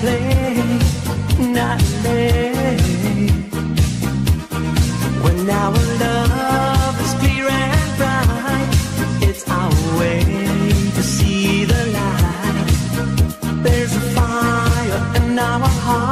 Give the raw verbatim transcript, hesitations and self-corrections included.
play, not lay. When our love is clear and bright, it's our way to see the light. There's a fire in our heart.